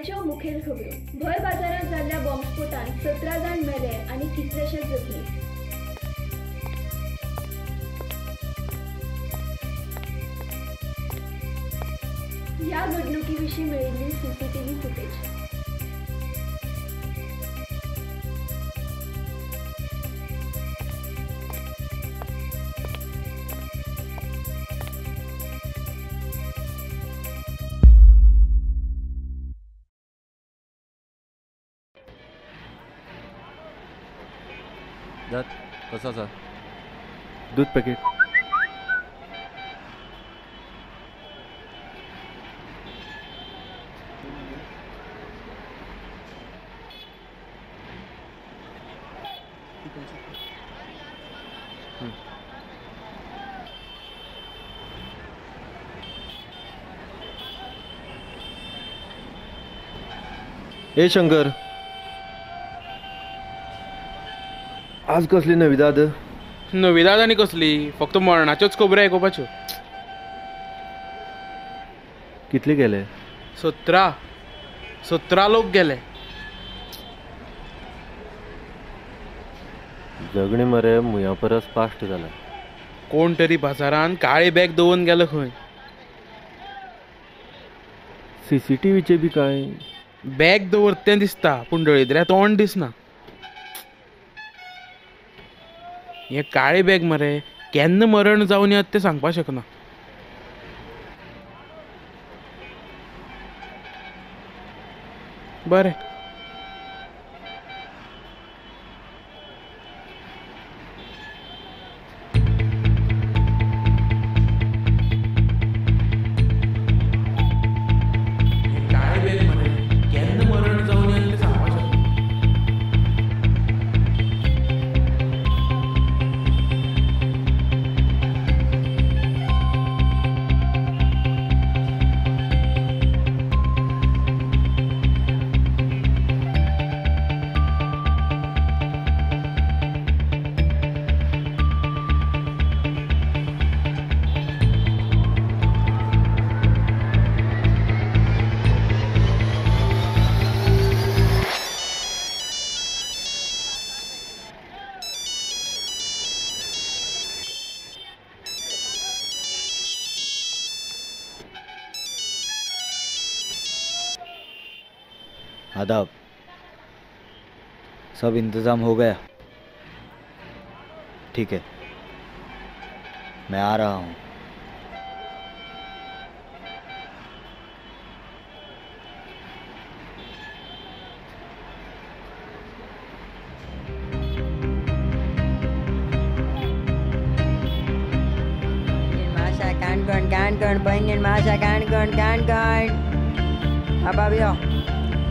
गोंयच्यो मुखेल खबरो। भर बाजारात जाल्ल्या बॉम्बस्फोटान 17 जाण मेले आनी कितलेशेच जखमी। ह्या घडणुकीविशीं मेळिल्ली सीसीटीव्ही फुटेज। जात कसा सा दूध पैकेट ए शंकर आज कसली नविदाद आनी कसली फक्त मरणाच्योच खबरो आयकुपाच्यो। कितले गेले? 17 लोक गेले। जगणे मरे मुया परस फास्ट जाला। कोण तरी बाजारान काळी बॅग दवरून गेलो खंय। सीसीटीव्हीचे बी काय बॅग दवरतें दिसता पूण दळिद्र्या तोंड दिसना। ये काळे बॅग मरे केन्ना मरण जावन येत ते सांगपाक शकना। बरें आदाब, सब इंतज़ाम हो गया? ठीक है, मैं आ रहा हूँ। माशा कान बहन माशा कान अब अभियो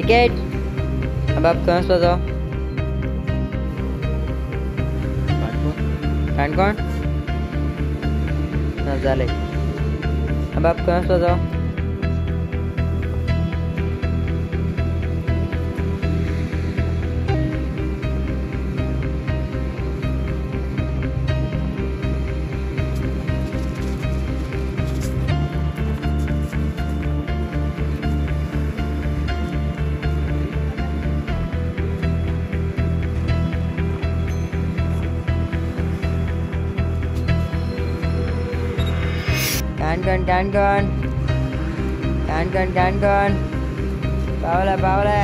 टिकट अब आप कहाँ से जाओ? कानकोन नजाले अब आप कहाँ से जाओ? Gone. Paola.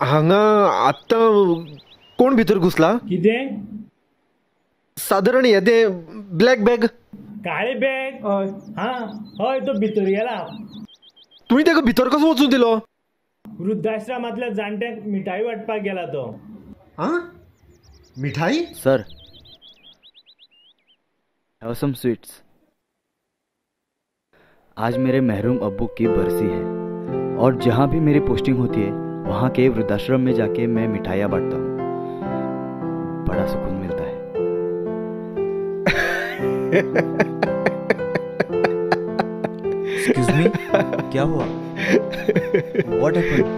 हांगा आता कोण भीतर घुसला? किदे साधारण येदे ब्लॅक बॅग काळे बॅग हय हय तो भीतर गेला। तुम्ही तेका भीतर कसो वचून दिलो? वृद्धाश्रमातल्या जाणट्यांक मिठाई वाटपाक गेला तो। हां मिठाई सर हैव सम स्वीट्स। आज मेरे महरूम अब्बू की बरसी है और जहां भी मेरी पोस्टिंग होती है वहां के वृद्धाश्रम में जाके मैं मिठाइयाँ बांटता हूँ, बड़ा सुकून मिलता है। Excuse me, क्या हुआ? What happened?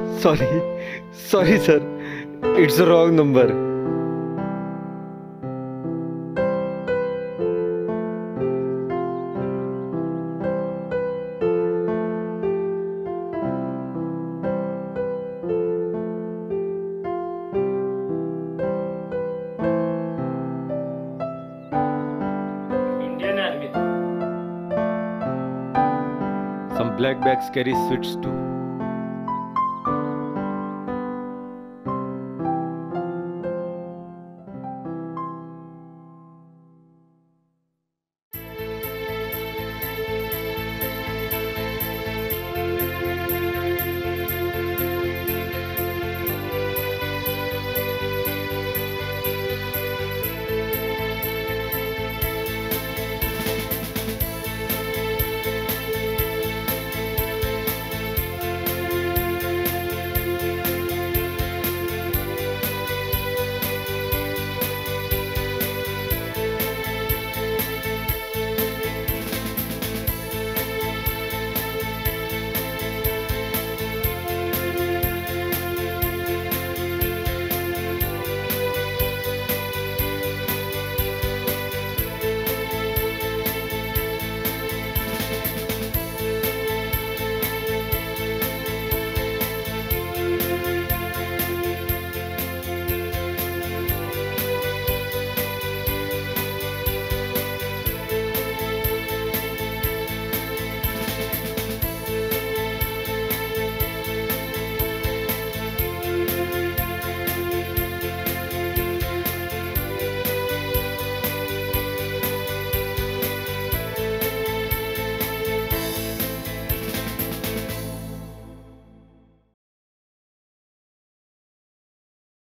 Sorry sir, it's a wrong number. Some black bags carry sweets too.